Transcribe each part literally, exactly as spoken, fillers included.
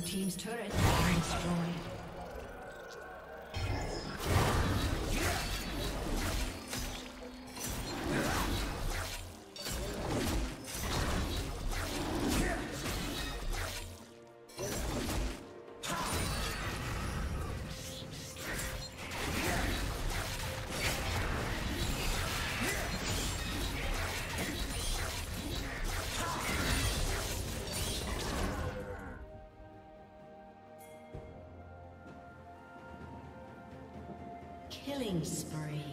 Blue team's turret has been destroyed. Killing spree.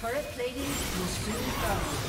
Turret plating will soon fall.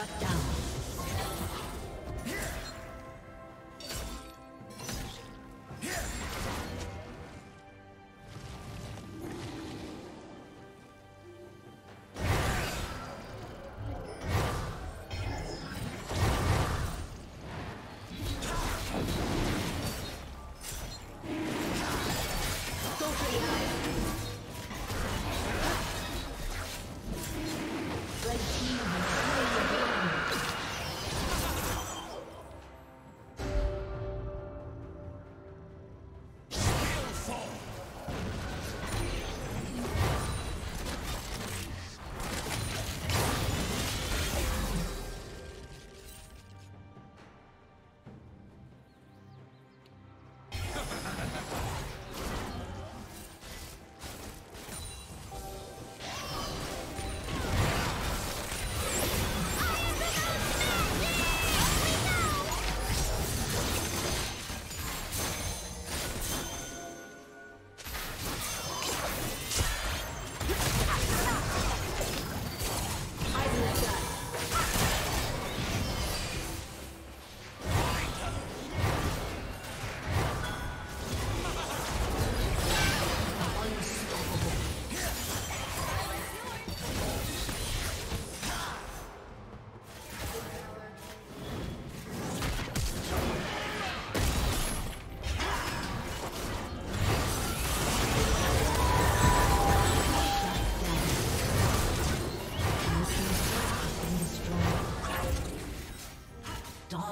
Shut down.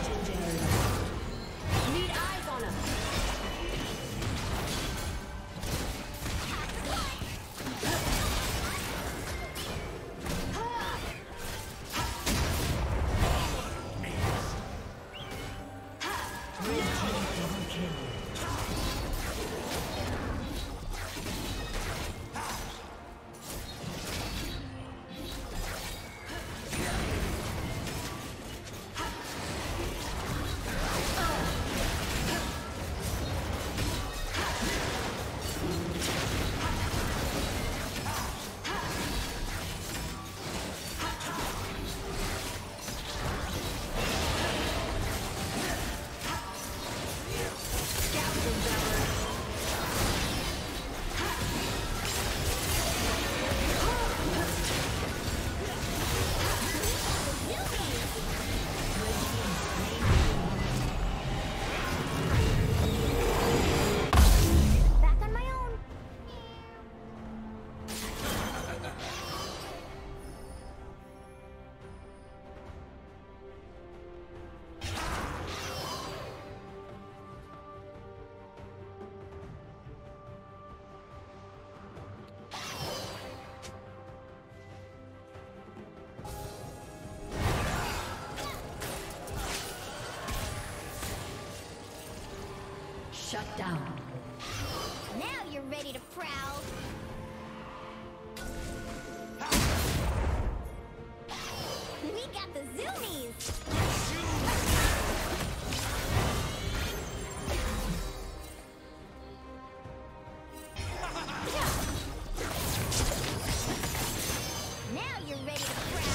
Legendary. Shut down. Now you're ready to prowl. We got the zoomies. Now you're ready to prowl.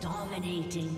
Dominating.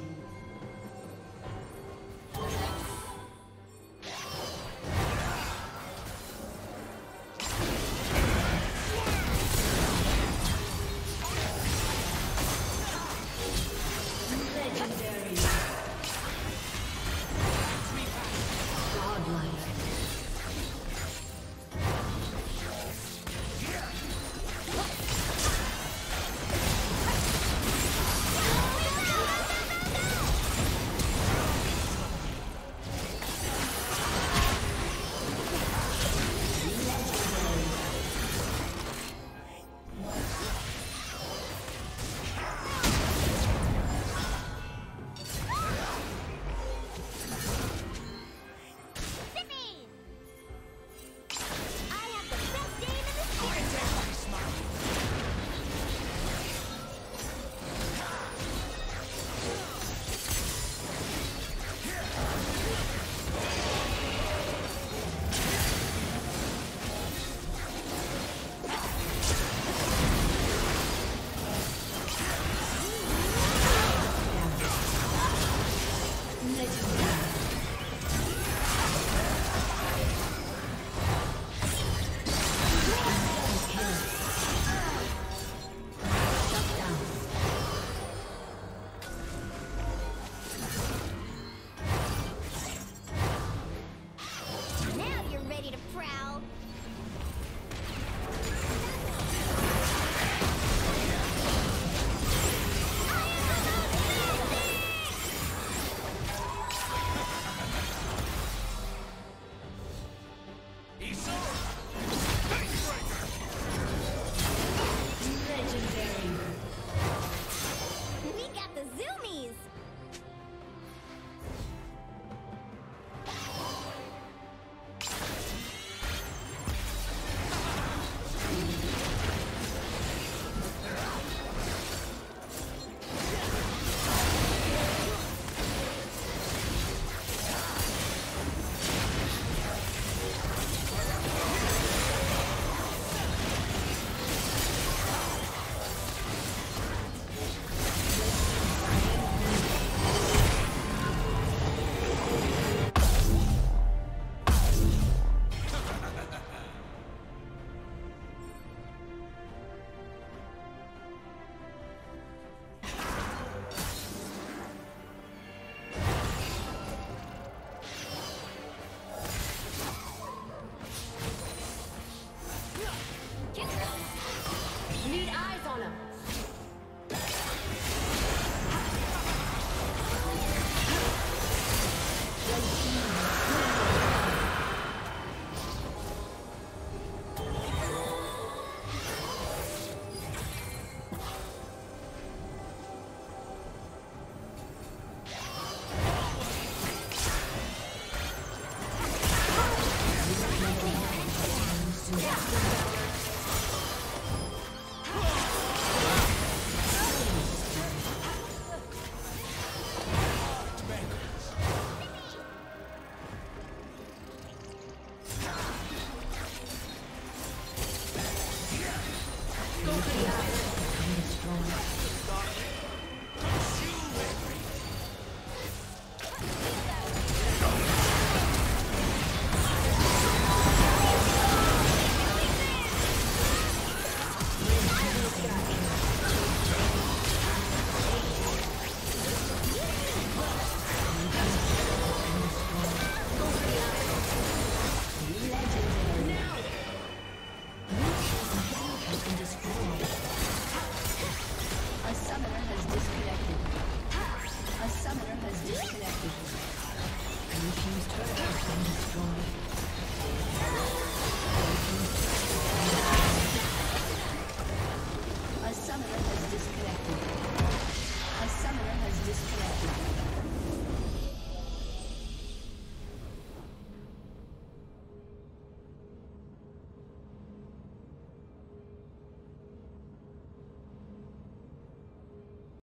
A summoner has disconnected. disconnected.